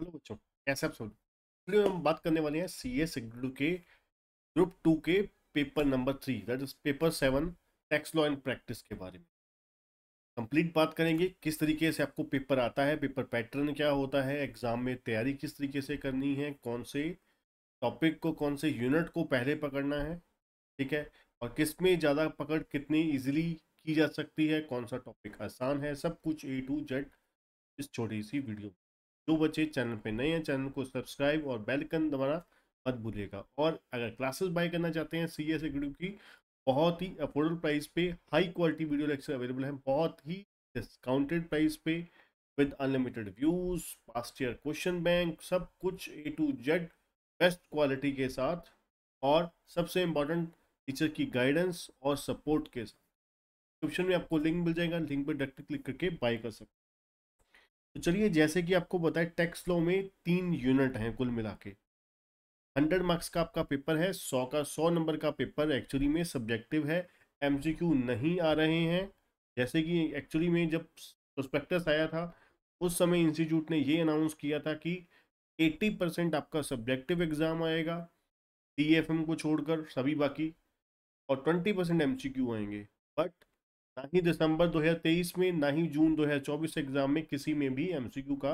Hello बच्चों, कैसे आप सब। वीडियो में हम बात करने वाले हैं सीएस एग्जीक्यूटिव के ग्रुप 2 के paper number 3 that is paper 7 tax law and practice के बारे में कंप्लीट बात करेंगे। किस तरीके से आपको पेपर आता है, पेपर पैटर्न क्या होता है, एग्जाम में तैयारी किस तरीके से करनी है, कौन से टॉपिक को कौन से यूनिट को पहले पकड़ना है, ठीक है, और किस में ज़्यादा पकड़ कितनी ईजिली की जा सकती है, कौन सा टॉपिक आसान है, सब कुछ A to Z इस छोटी सी वीडियो। जो बच्चे चैनल पे नए हैं चैनल को सब्सक्राइब और बेल आइकन दबाना मत भूलिएगा। और अगर क्लासेस बाय करना चाहते हैं सीएस एग्जीक्यूटिव की, बहुत ही अफोर्डेबल प्राइस पे high quality video lecture available हैं, बहुत ही डिस्काउंटेड प्राइस पे with unlimited views, past year question bank, सब कुछ A to Z best quality के साथ और सबसे इम्पोर्टेंट टीचर की गाइडेंस और सपोर्ट के साथ। डिस्क्रिप्शन में आपको लिंक मिल जाएगा, लिंक पर डायरेक्ट क्लिक करके बाय कर सकते हैं। तो चलिए, जैसे कि आपको बताया टैक्स लॉ में 3 यूनिट हैं कुल मिला के। 100 मार्क्स का आपका पेपर है, 100 नंबर का पेपर एक्चुअली में सब्जेक्टिव है, MCQ नहीं आ रहे हैं। जैसे कि एक्चुअली में जब प्रोस्पेक्टस आया था उस समय इंस्टीट्यूट ने ये अनाउंस किया था कि 80% आपका सब्जेक्टिव एग्ज़ाम आएगा CAFM को छोड़कर सभी बाकी, और 20% MCQ आएंगे। बट ना ही दिसंबर 2023 में ना ही जून 2024 एग्ज़ाम में किसी में भी MCQ का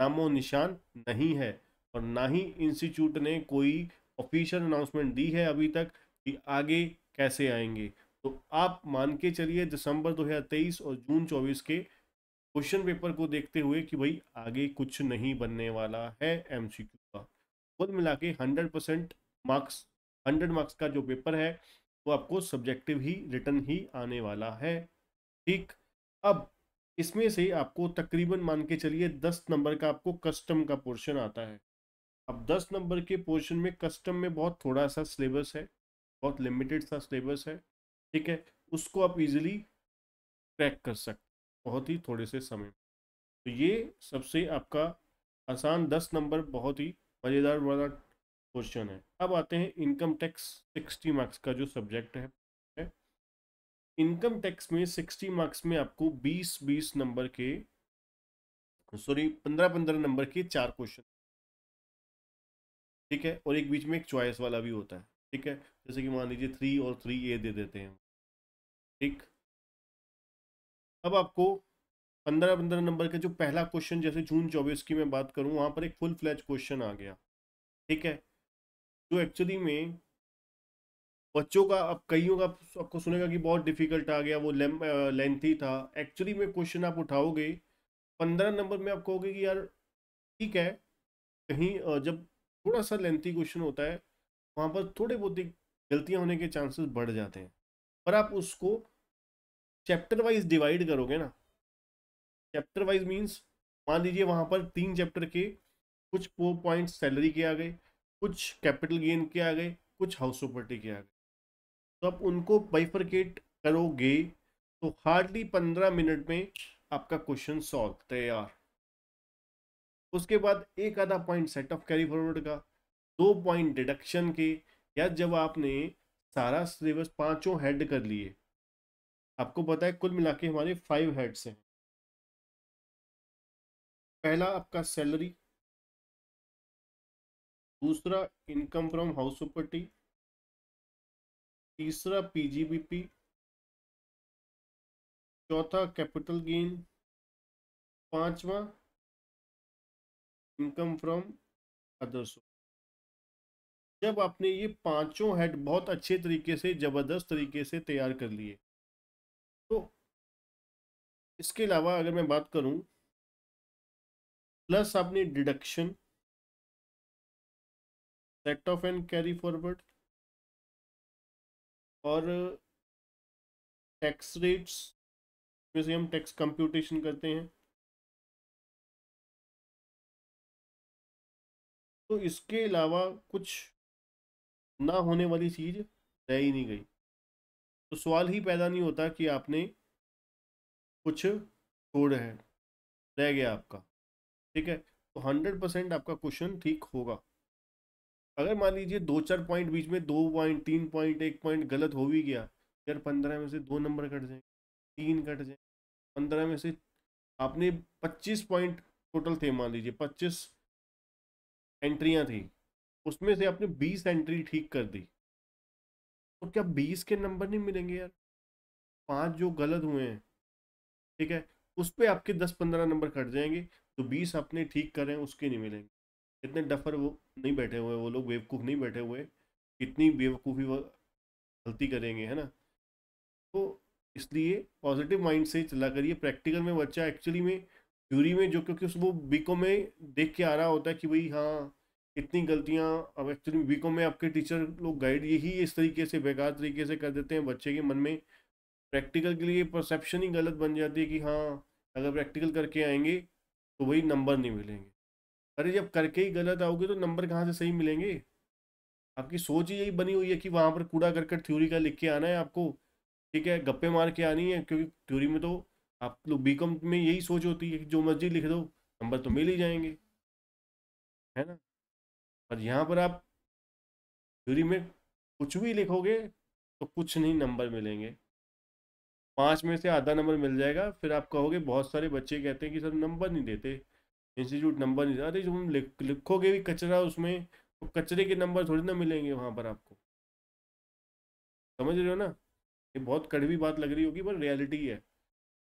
नामो निशान नहीं है, और ना ही इंस्टीट्यूट ने कोई ऑफिशियल अनाउंसमेंट दी है अभी तक कि आगे कैसे आएंगे। तो आप मान के चलिए दिसंबर 2023 और जून 2024 के क्वेश्चन पेपर को देखते हुए कि भाई आगे कुछ नहीं बनने वाला है MCQ का। कुल मिला के 100 मार्क्स का जो पेपर है तो आपको सब्जेक्टिव ही रिटर्न ही आने वाला है, ठीक। अब इसमें से आपको तकरीबन मान के चलिए 10 नंबर का आपको कस्टम का पोर्शन आता है। अब 10 नंबर के पोर्शन में कस्टम में बहुत थोड़ा सा सिलेबस है, बहुत लिमिटेड सा सिलेबस है, ठीक है, उसको आप इजीली क्रैक कर सकते बहुत ही थोड़े से समय। तो ये सबसे आपका आसान 10 नंबर बहुत ही मज़ेदार वाला क्वेश्चन है। अब आते हैं इनकम टैक्स 60 मार्क्स का जो सब्जेक्ट है। इनकम टैक्स में 60 मार्क्स में आपको 20-20 नंबर के 15-15 नंबर के 4 क्वेश्चन, ठीक है, और एक बीच में एक चॉइस वाला भी होता है, ठीक है, जैसे कि मान लीजिए 3 और 3A दे देते हैं, ठीक। अब आपको 15-15 नंबर का जो पहला क्वेश्चन, जैसे जून 2024 की मैं बात करूँ, वहाँ पर एक फुल फ्लैज क्वेश्चन आ गया, ठीक है, जो एक्चुअली में बच्चों का, अब कईयों का आपको सुनेगा कि बहुत डिफिकल्ट आ गया, वो लेंथी था। एक्चुअली में क्वेश्चन आप उठाओगे 15 नंबर में, आप कहोगे कि यार ठीक है, कहीं जब थोड़ा सा लेंथी क्वेश्चन होता है वहाँ पर थोड़े बहुत गलतियाँ होने के चांसेस बढ़ जाते हैं। पर आप उसको चैप्टर वाइज डिवाइड करोगे ना, चैप्टर वाइज मीन्स मान लीजिए वहाँ पर 3 चैप्टर के कुछ 4 पॉइंट्स सैलरी के आ गए, कुछ कैपिटल गेन के आ गए, कुछ हाउस प्रॉपर्टी के आ गए, तो आप उनको बाइफरकेट करोगे तो हार्डली 15 मिनट में आपका क्वेश्चन सॉल्व तैयार। उसके बाद एक आधा point set off carry forward का, 2 पॉइंट डिडक्शन के, या जब आपने सारा सिलेबस 5 हेड कर लिए, आपको पता है कुल मिला के हमारे 5 हेड्स हैं। पहला आपका सैलरी, दूसरा इनकम फ्रॉम हाउस प्रॉपर्टी, तीसरा PGBP, चौथा कैपिटल गेन, 5वां इनकम फ्रॉम अदर्स। जब आपने ये 5 हेड बहुत अच्छे तरीके से, ज़बरदस्त तरीके से तैयार कर लिए, तो इसके अलावा अगर मैं बात करूं, प्लस आपने deduction, set off and carry forward और टैक्स रेट्स में से हम टैक्स कंप्यूटेशन करते हैं, तो इसके अलावा कुछ ना होने वाली चीज़ रह ही नहीं गई। तो सवाल ही पैदा नहीं होता कि आपने कुछ छोड़ा है, रह गया आपका, ठीक है। तो 100% आपका क्वेश्चन ठीक होगा। अगर मान लीजिए 2-4 पॉइंट बीच में, 2 पॉइंट 3 पॉइंट 1 पॉइंट गलत हो भी गया, यार 15 में से 2 नंबर कट जाएंगे, 3 कट जाएंगे, 15 में से आपने 25 पॉइंट टोटल थे मान लीजिए, 25 एंट्रियां थी, उसमें से आपने 20 एंट्री ठीक कर दी, तो क्या 20 के नंबर नहीं मिलेंगे यार? 5 जो गलत हुए हैं, ठीक है, उस पर आपके 10-15 नंबर कट जाएंगे, तो 20 आपने ठीक करें उसके नहीं मिलेंगे। इतने डफर वो नहीं बैठे हुए, वो लोग बेवकूफ़ नहीं बैठे हुए, कितनी बेवकूफ़ी वो गलती करेंगे, है ना। तो इसलिए पॉजिटिव माइंड से चला करिए। प्रैक्टिकल में बच्चा एक्चुअली में थ्योरी में जो, क्योंकि वो बीकॉम में देख के आ रहा होता है कि भाई हाँ इतनी गलतियाँ, अब एक्चुअली बीकॉम में आपके टीचर लोग गाइड यही इस तरीके से बेकार तरीके से कर देते हैं, बच्चे के मन में प्रैक्टिकल के लिए परसेप्शन ही गलत बन जाती है कि हाँ अगर प्रैक्टिकल करके आएंगे तो वही नंबर नहीं मिलेंगे। अरे जब करके ही गलत आओगे तो नंबर कहाँ से सही मिलेंगे? आपकी सोच ही यही बनी हुई है कि वहाँ पर कूड़ा करकट थ्योरी का लिख के आना है आपको, ठीक है, गप्पे मार के आनी है, क्योंकि थ्योरी में तो आप लोग बीकॉम में यही सोच होती है कि जो मर्जी लिख दो नंबर तो मिल ही जाएंगे, है ना। पर यहाँ पर आप थ्योरी में कुछ भी लिखोगे तो कुछ नहीं नंबर मिलेंगे, 5 में से आधा नंबर मिल जाएगा। फिर आप कहोगे, बहुत सारे बच्चे कहते हैं कि सर नंबर नहीं देते इंस्टीट्यूट, नंबर नहीं देते। अरे जो हम लिखोगे भी कचरा उसमें, तो कचरे के नंबर थोड़ी ना मिलेंगे वहाँ पर आपको, समझ रहे हो ना। ये बहुत कड़वी बात लग रही होगी पर रियलिटी है,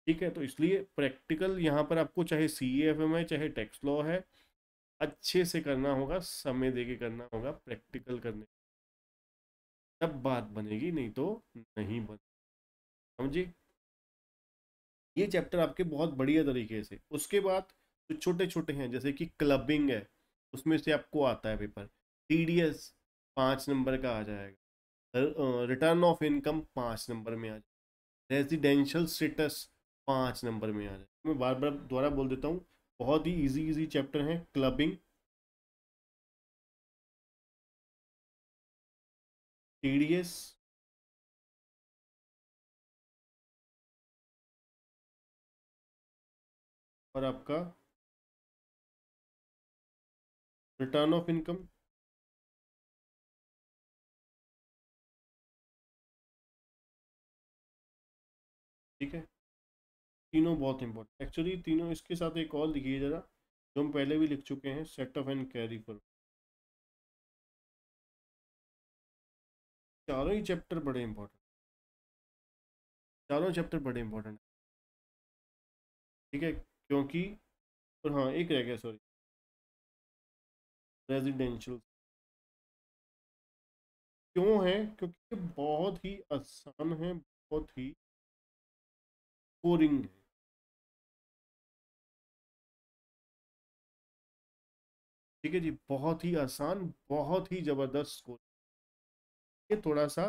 ठीक है। तो इसलिए प्रैक्टिकल यहाँ पर आपको चाहे CAFM है चाहे टैक्स लॉ है, अच्छे से करना होगा, समय देके करना होगा प्रैक्टिकल करने, तब बात बनेगी, नहीं तो नहीं बनेगी, समझिए। ये चैप्टर आपके बहुत बढ़िया तरीके से, उसके बाद जो छोटे छोटे हैं जैसे कि क्लबिंग है, उसमें से आपको आता है पेपर। TDS 5 नंबर का आ जाएगा, रिटर्न ऑफ इनकम 5 नंबर में आ जाएगा, रेजिडेंशियल स्टेटस 5 नंबर में आ जाए। मैं बार बार दोबारा बोल देता हूँ, बहुत ही इजी चैप्टर हैं क्लबिंग, TDS, और आपका रिटर्न ऑफ इनकम, ठीक है। तीनों बहुत इंपॉर्टेंट एक्चुअली, तीनों इसके साथ एक और लिखिए जरा, जो हम पहले भी लिख चुके हैं, set off and carry forward. चारों ही चैप्टर बड़े इंपॉर्टेंट, चारों चैप्टर बड़े इंपॉर्टेंट, ठीक है। क्योंकि और हाँ एक रह गया, सॉरी, रेजिडेंशियल क्यों है? क्योंकि बहुत ही आसान है, बहुत ही बोरिंग है, ठीक है जी, बहुत ही आसान, बहुत ही ज़बरदस्त स्कोर। ये थोड़ा सा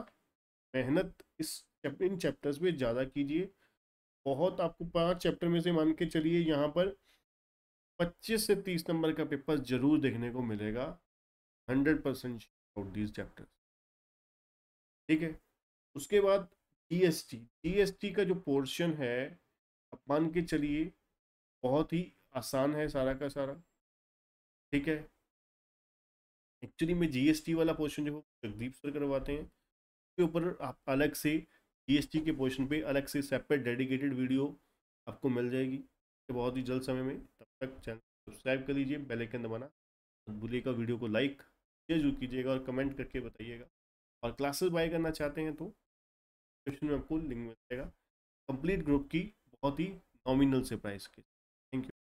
मेहनत इन चैप्टर्स में ज़्यादा कीजिए, बहुत आपको 5 चैप्टर में से मान के चलिए यहाँ पर 25 से 30 नंबर का पेपर ज़रूर देखने को मिलेगा, 100% आउट दीज चैप्टर्स, ठीक है। उसके बाद GST का जो पोर्शन है, आप मान के चलिए बहुत ही आसान है सारा का सारा, ठीक है। एक्चुअली में GST वाला पोर्शन जो जगदीप सर करवाते हैं, उसके ऊपर आप अलग से GST के पोर्शन पे अलग से सेपरेट डेडिकेटेड वीडियो आपको मिल जाएगी बहुत ही जल्द समय में। तब तक चैनल सब्सक्राइब कर लीजिए, बेल आइकन दबाना मत भूलिएगा, वीडियो को लाइक जरूर कीजिएगा और कमेंट करके बताइएगा। और क्लासेस बाय करना चाहते हैं तो डिस्क्रिप्शन में आपको लिंक मिलेगा, कंप्लीट ग्रुप की बहुत ही नॉमिनल से प्राइस की।